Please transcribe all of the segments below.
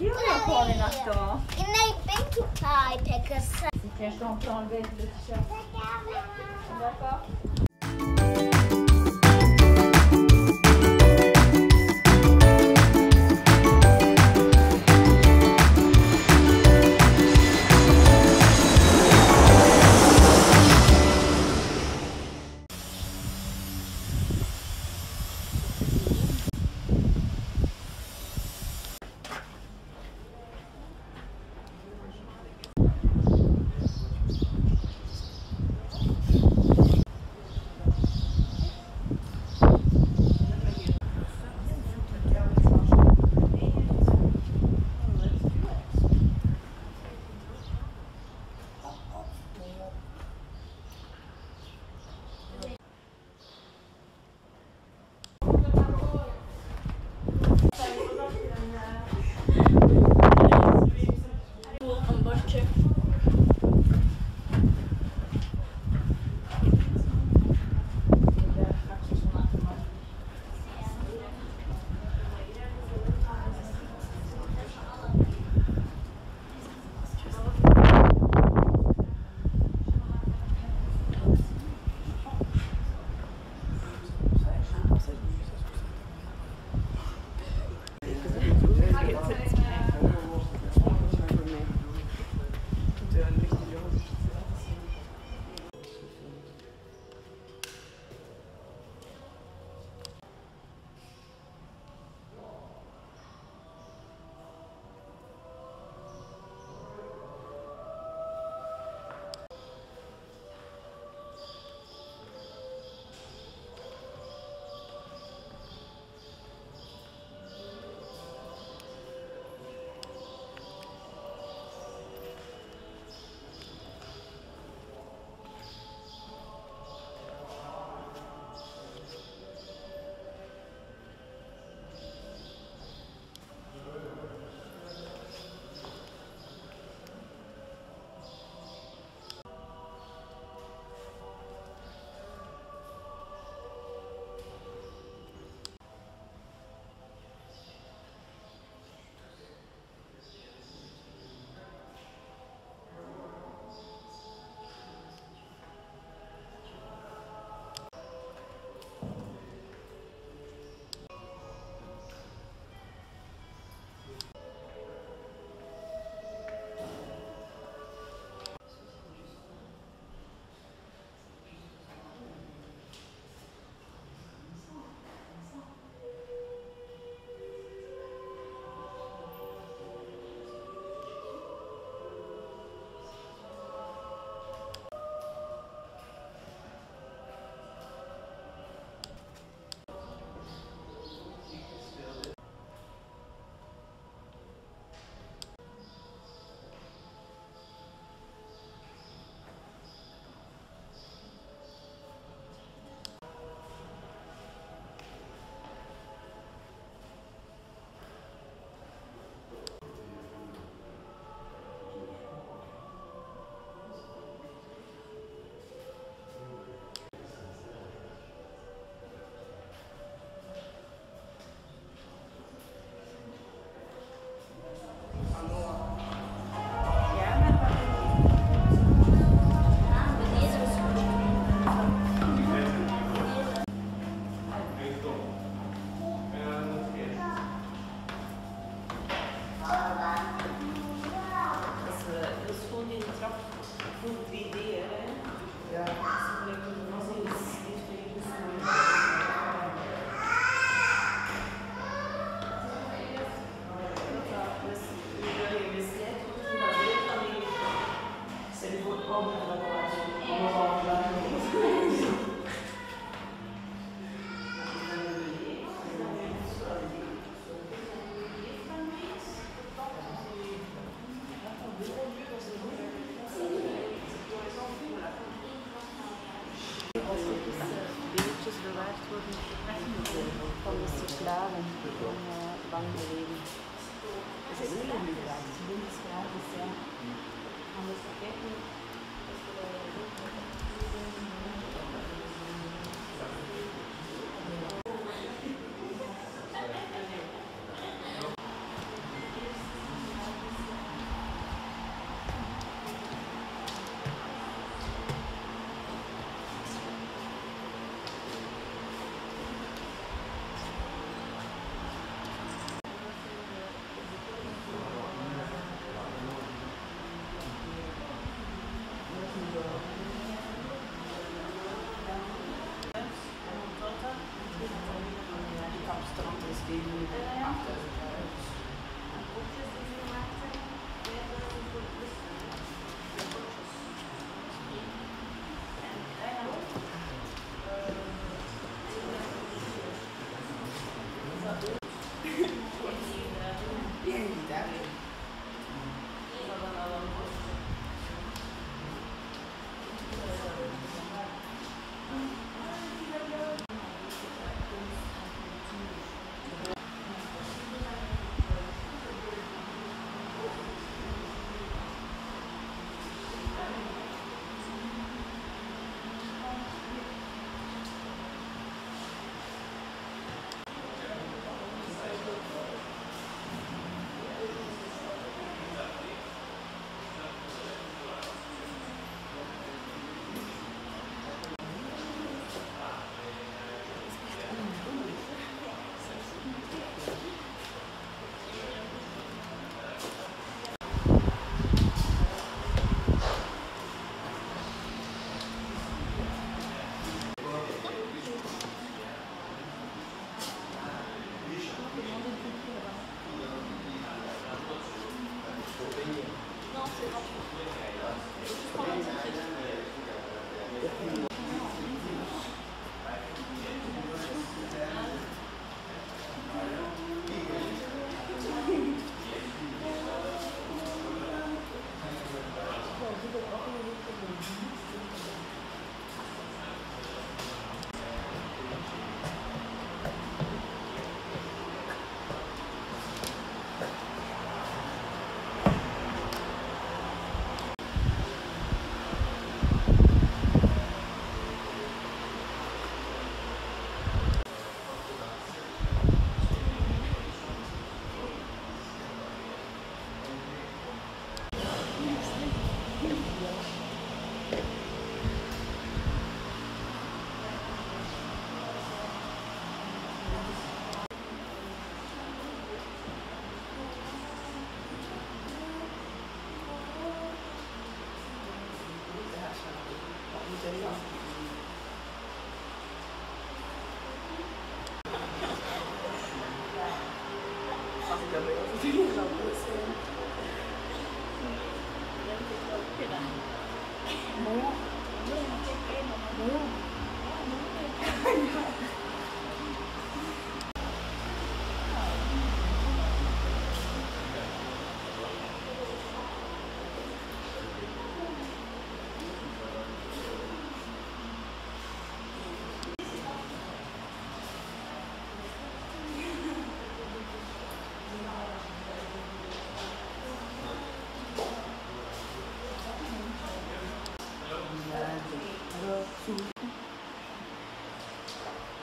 Unicorn est marquant. And I think you probably pick a side. Je t'en enlever le t-shirt. D'accord.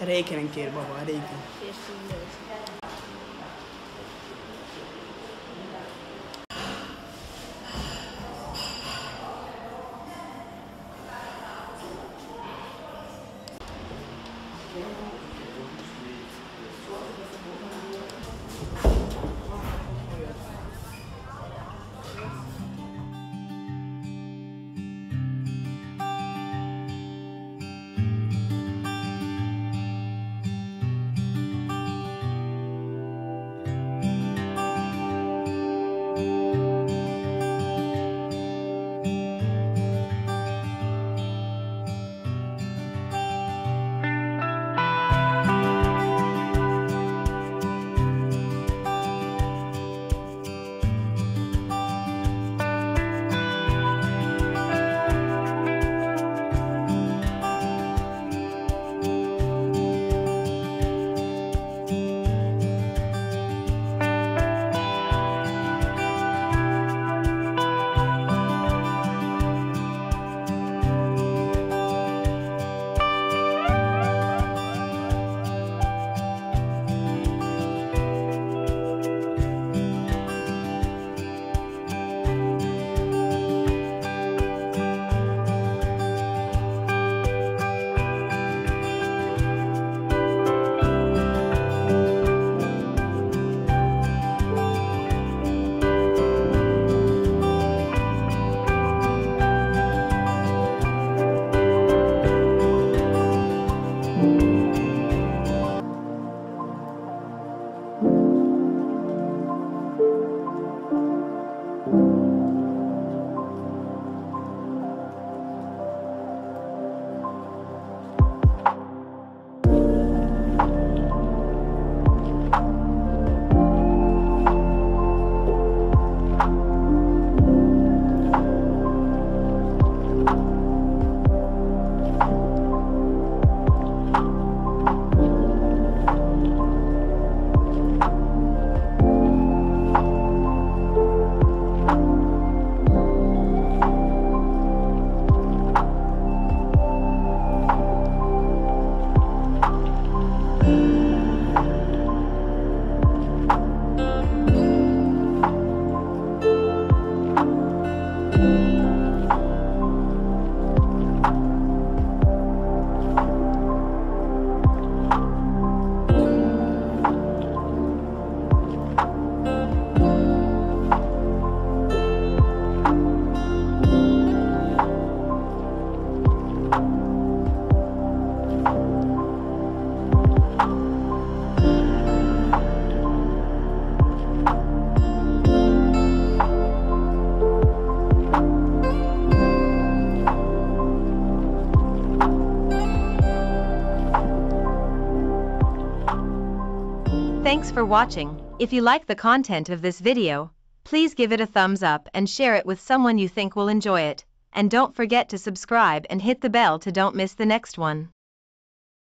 Réken kér, baba, réken. Thanks for watching. If you like the content of this video, please give it a thumbs up and share it with someone you think will enjoy it. And don't forget to subscribe and hit the bell to don't miss the next one.